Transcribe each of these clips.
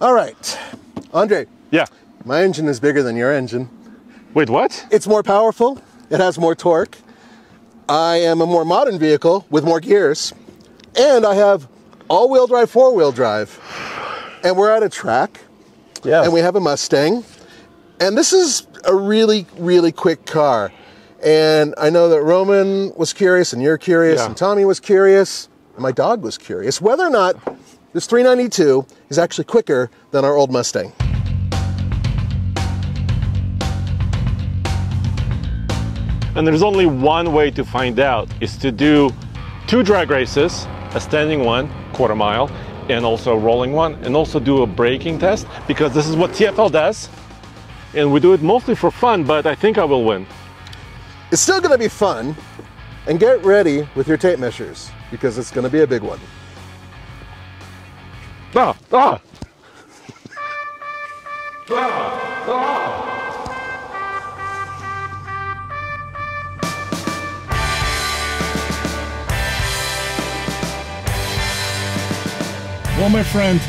All right, Andre. Yeah. My engine is bigger than your engine. Wait, what? It's more powerful. It has more torque. I am a more modern vehicle with more gears. And I have all-wheel drive, four-wheel drive. And we're at a track. Yeah. And we have a Mustang. And this is a really, really quick car. And I know that Roman was curious, and you're curious, and Tommy was curious, and my dog was curious, whether or not this 392 is actually quicker than our old Mustang. And there's only one way to find out, is to do two drag races, a standing one, quarter mile, and also a rolling one, and also do a braking test, because this is what TFL does, and we do it mostly for fun, but I think I will win. It's still gonna be fun, and get ready with your tape measures, because it's gonna be a big one. Ah! Ah! Ah! Ah! Well, my friend,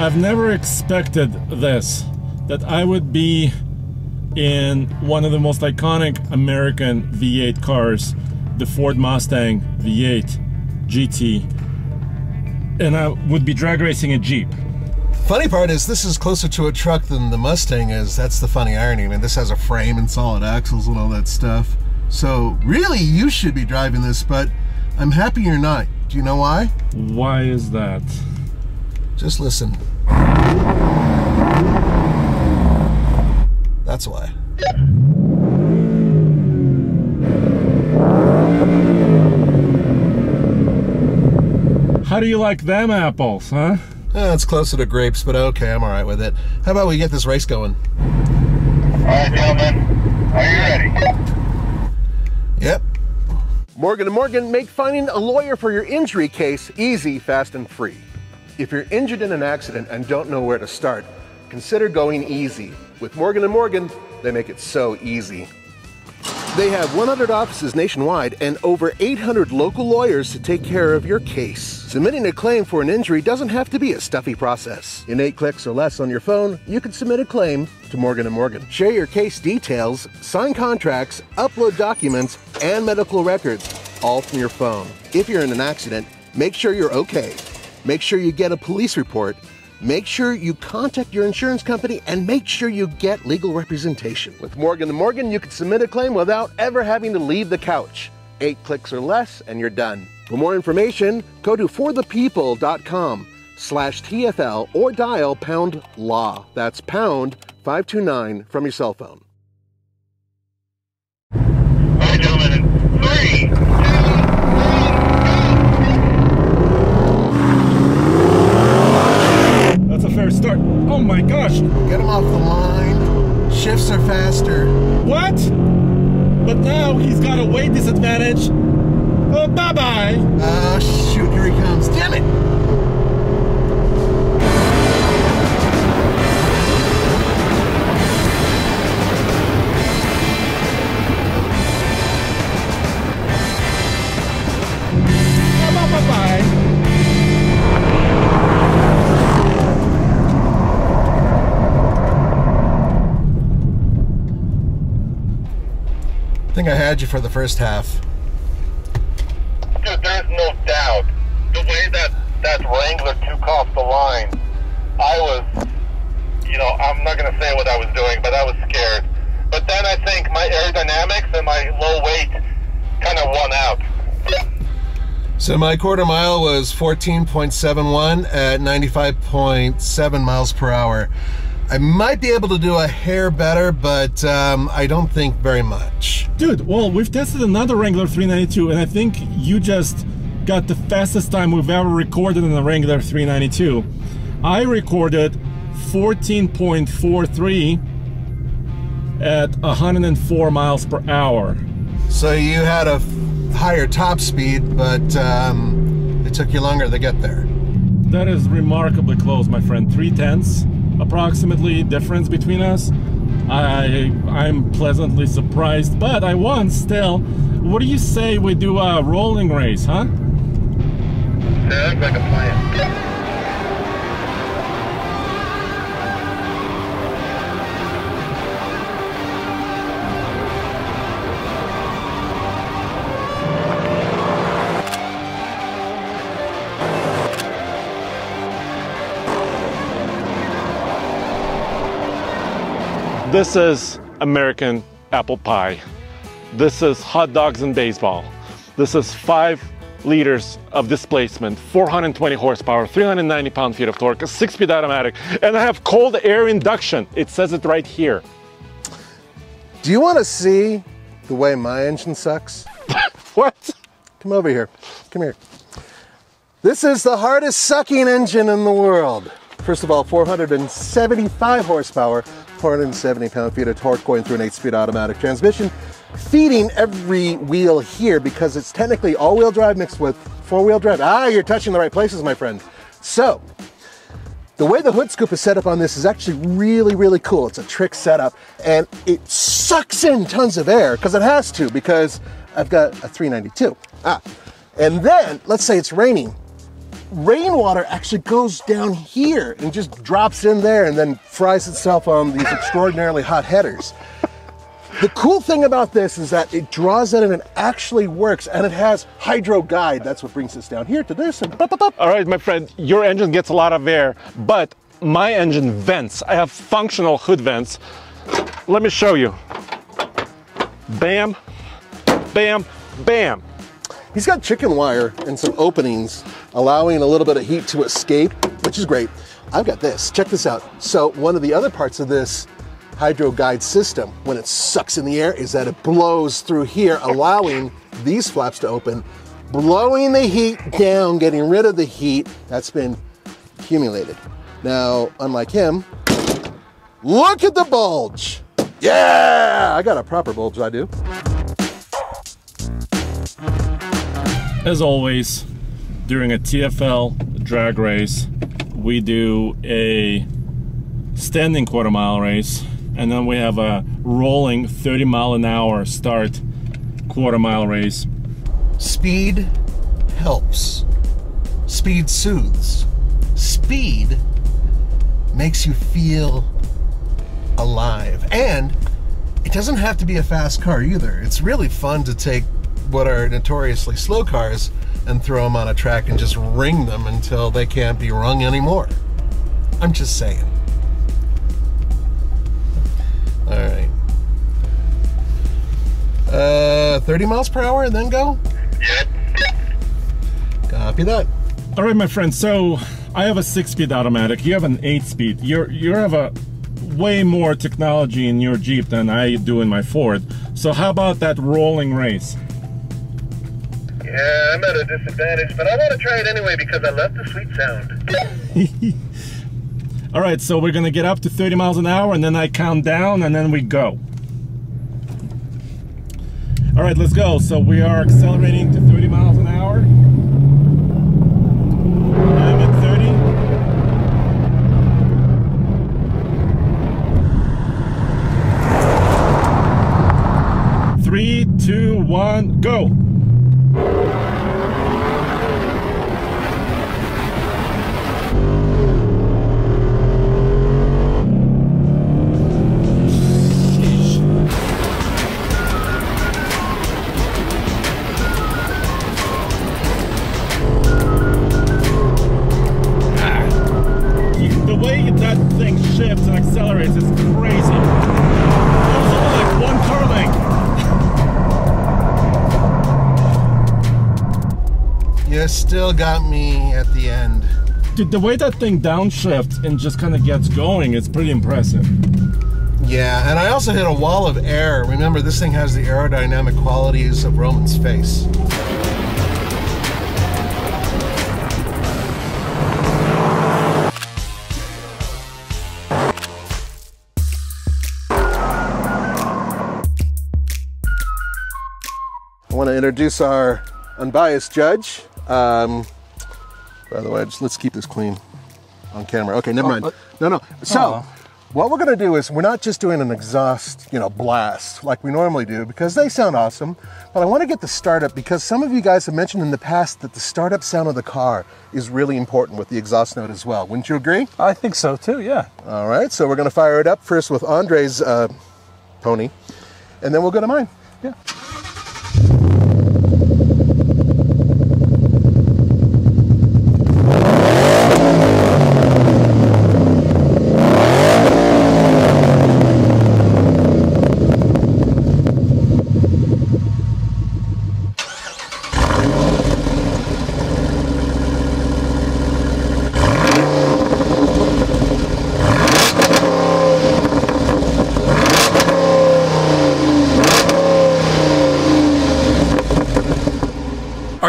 I've never expected this, that I would be in one of the most iconic American V8 cars, the Ford Mustang V8 GT, and I would be drag racing a Jeep. Funny part is this is closer to a truck than the Mustang is. That's the funny irony. I mean, this has a frame and solid axles and all that stuff. So really, you should be driving this, but I'm happy you're not. Do you know why? Why is that? Just listen. That's why. How do you like them apples, huh? It's closer to grapes, but okay, I'm all right with it. How about we get this race going? All right, gentlemen, are you ready? Yep. Morgan & Morgan make finding a lawyer for your injury case easy, fast, and free. If you're injured in an accident and don't know where to start, consider going easy. With Morgan & Morgan, they make it so easy. They have 100 offices nationwide and over 800 local lawyers to take care of your case. Submitting a claim for an injury doesn't have to be a stuffy process. In 8 clicks or less on your phone, you can submit a claim to Morgan & Morgan. Share your case details, sign contracts, upload documents, and medical records, all from your phone. If you're in an accident, make sure you're okay. Make sure you get a police report, make sure you contact your insurance company, and make sure you get legal representation. With Morgan & Morgan, you can submit a claim without ever having to leave the couch. 8 clicks or less, and you're done. For more information, go to forthepeople.com/TFL or dial #LAW. That's #529 from your cell phone. All right, gentlemen, in 3, 2, 1. Fair start. Oh my gosh. Get him off the line. Shifts are faster. What? But now he's got a weight disadvantage. Oh, bye-bye. Oh, shoot. Here he comes. Damn it. I think I had you for the first half. Dude, there's no doubt. The way that Wrangler took off the line, I was, you know, I'm not going to say what I was doing, but I was scared. But then I think my aerodynamics and my low weight kind of won out. So my quarter mile was 14.71 at 95.7 miles per hour. I might be able to do a hair better, but I don't think very much. Dude, well, we've tested another Wrangler 392, and I think you just got the fastest time we've ever recorded in a Wrangler 392. I recorded 14.43 at 104 miles per hour. So you had a higher top speed, but it took you longer to get there. That is remarkably close, my friend. 3/10 approximately difference between us. I'm pleasantly surprised, but I won still. What do you say we do a rolling race, huh? Sounds like a plan. This is American apple pie. This is hot dogs and baseball. This is 5 liters of displacement, 420 horsepower, 390 pound-feet of torque, a 6-speed automatic, and I have cold air induction. It says it right here. Do you want to see the way my engine sucks? What? Come over here. Come here. This is the hardest sucking engine in the world. First of all, 475 horsepower, 470 pound-feet of torque going through an 8-speed automatic transmission, feeding every wheel here because it's technically all-wheel drive mixed with four-wheel drive. Ah, you're touching the right places, my friend. So, the way the hood scoop is set up on this is actually really, really cool. It's a trick setup, and it sucks in tons of air because it has to, because I've got a 392. Ah, and then, let's say it's raining. Rainwater actually goes down here and just drops in there and then fries itself on these extraordinarily hot headers. The cool thing about this is that it draws it in and actually works, and it has hydro guide. That's what brings us down here to this. And pop, pop, pop. All right, my friend, your engine gets a lot of air, but my engine vents. I have functional hood vents. Let me show you. Bam, bam, bam. He's got chicken wire and some openings, allowing a little bit of heat to escape, which is great. I've got this. Check this out. So one of the other parts of this hydro guide system, when it sucks in the air, is that it blows through here, allowing these flaps to open, blowing the heat down, getting rid of the heat that's been accumulated. Now, unlike him, look at the bulge. Yeah, I got a proper bulge, I do. As always, during a TFL drag race, we do a standing quarter-mile race, and then we have a rolling 30-mile-an-hour start quarter-mile race. Speed helps. Speed soothes. Speed makes you feel alive. And it doesn't have to be a fast car either. It's really fun to take what are notoriously slow cars and throw them on a track and just ring them until they can't be rung anymore. I'm just saying. All right. 30 miles per hour and then go? Copy that. All right, my friend, so I have a 6-speed automatic. You have an 8-speed. You have a way more technology in your Jeep than I do in my Ford. So how about that rolling race? Yeah, I'm at a disadvantage, but I want to try it anyway because I love the sweet sound. All right, so we're going to get up to 30 miles an hour, and then I count down, and then we go. All right, let's go. So we are accelerating to 30 miles an hour. I'm at 30. 3, 2, 1, go. Still got me at the end. Dude, the way that thing downshifts and just kind of gets going, it's pretty impressive. Yeah, and I also hit a wall of air. Remember, this thing has the aerodynamic qualities of Roman's face. I want to introduce our unbiased judge. By the way, let's keep this clean on camera. Okay, never mind. No. So, what we're gonna do is we're not just doing an exhaust, blast like we normally do, because they sound awesome, but I wanna get the startup because some of you guys have mentioned in the past that the startup sound of the car is really important with the exhaust note as well. Wouldn't you agree? I think so too, yeah. All right, so we're gonna fire it up first with Andre's pony, and then we'll go to mine, yeah.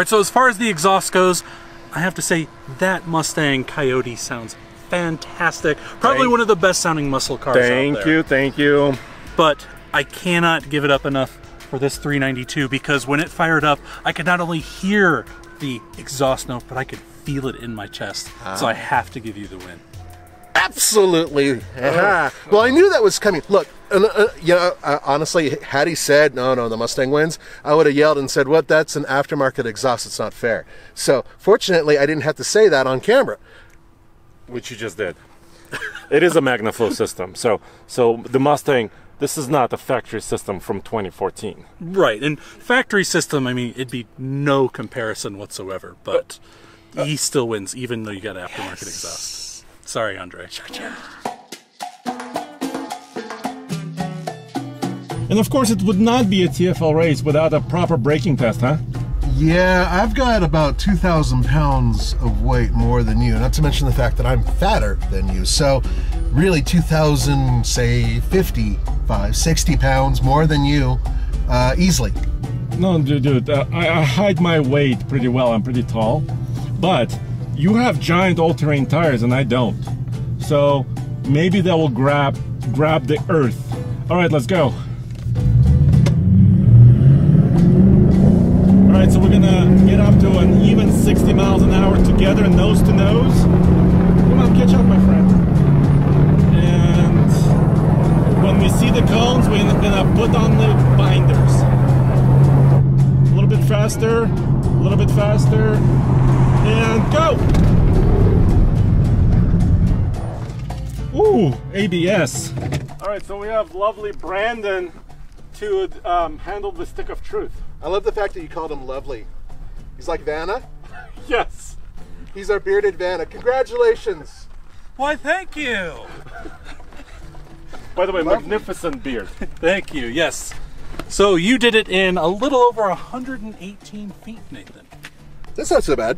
All right, so as far as the exhaust goes, I have to say that Mustang Coyote sounds fantastic. Probably one of the best sounding muscle cars out there. Thank you. But I cannot give it up enough for this 392, because when it fired up, I could not only hear the exhaust note, but I could feel it in my chest. So I have to give you the win. Absolutely. Well, I knew that was coming. Look, you know, honestly, had he said, no, the Mustang wins, I would have yelled and said, what, that's an aftermarket exhaust. It's not fair. So fortunately, I didn't have to say that on camera. Which you just did. It is a Magnaflow system. So the Mustang, this is not a factory system from 2014. Right. And factory system, I mean, it'd be no comparison whatsoever. But he still wins, even though you got aftermarket exhaust. Sorry, Andre. And of course, it would not be a TFL race without a proper braking test, huh? Yeah, I've got about 2,000 pounds of weight more than you, not to mention the fact that I'm fatter than you. So really 2,000, say 55, 60 pounds more than you, easily. No, dude, I hide my weight pretty well. I'm pretty tall, but you have giant all-terrain tires and I don't. So maybe that will grab the earth. All right, let's go. All right, so we're gonna get up to an even 60 miles an hour together, nose to nose. Come on, catch up, my friend. And when we see the cones, we're gonna put on the binders. A little bit faster, a little bit faster. And go! Ooh, ABS. All right, so we have lovely Brandon to handle the stick of truth. I love the fact that you called him lovely. He's like Vanna? Yes. He's our bearded Vanna. Congratulations. Why, thank you. By the way, lovely. Magnificent beard. Thank you, yes. So you did it in a little over 118 feet, Nathan. That's not so bad.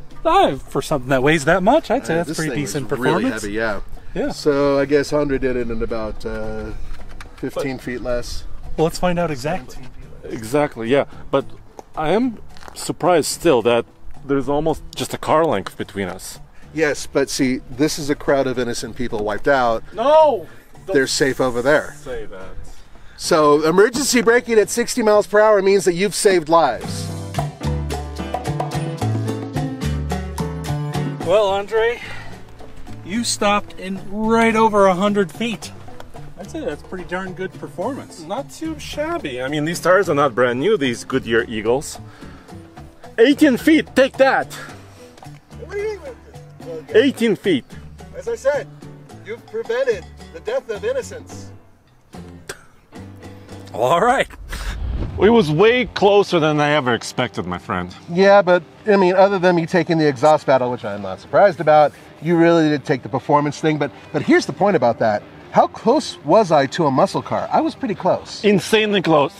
For something that weighs that much, I'd say that's pretty decent performance. Really heavy, yeah. So I guess Andre did it in about 15 feet less. Well, let's find out exactly. Exactly, yeah. But I am surprised still that there's almost just a car length between us. Yes, but see, this is a crowd of innocent people wiped out. No! They're safe over there. Say that. So emergency braking at 60 miles per hour means that you've saved lives. Well, Andre, you stopped in right over 100 feet. I'd say that's pretty darn good performance. Not too shabby. I mean, these tires are not brand new, these Goodyear Eagles. 18 feet, take that. 18 feet. As I said, you've prevented the death of innocence. All right. It was way closer than I ever expected, my friend. Yeah, but I mean, other than me taking the exhaust battle, which I'm not surprised about, you really did take the performance thing. But here's the point about that. How close was I to a muscle car? I was pretty close. Insanely close.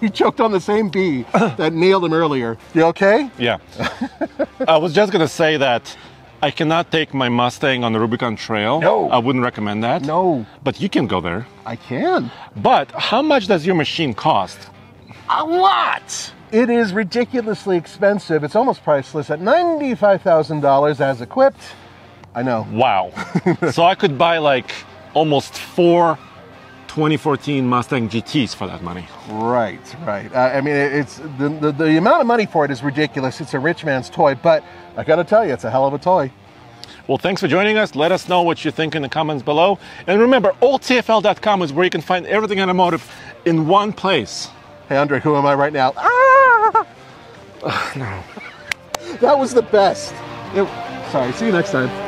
You choked on the same bee that nailed him earlier. You okay? Yeah. I was just gonna say that I cannot take my Mustang on the Rubicon Trail. No. I wouldn't recommend that. No. But you can go there. I can. But how much does your machine cost? A lot. It is ridiculously expensive. It's almost priceless at $95,000 as equipped. I know. Wow. So I could buy like almost four 2014 Mustang GTs for that money. Right. I mean, it's the amount of money for it is ridiculous. It's a rich man's toy, but I gotta tell you, it's a hell of a toy. Well, thanks for joining us. Let us know what you think in the comments below. And remember, alltfl.com is where you can find everything automotive in one place. Hey, Andre, who am I right now? Ah! Oh, no. That was the best. Sorry, see you next time.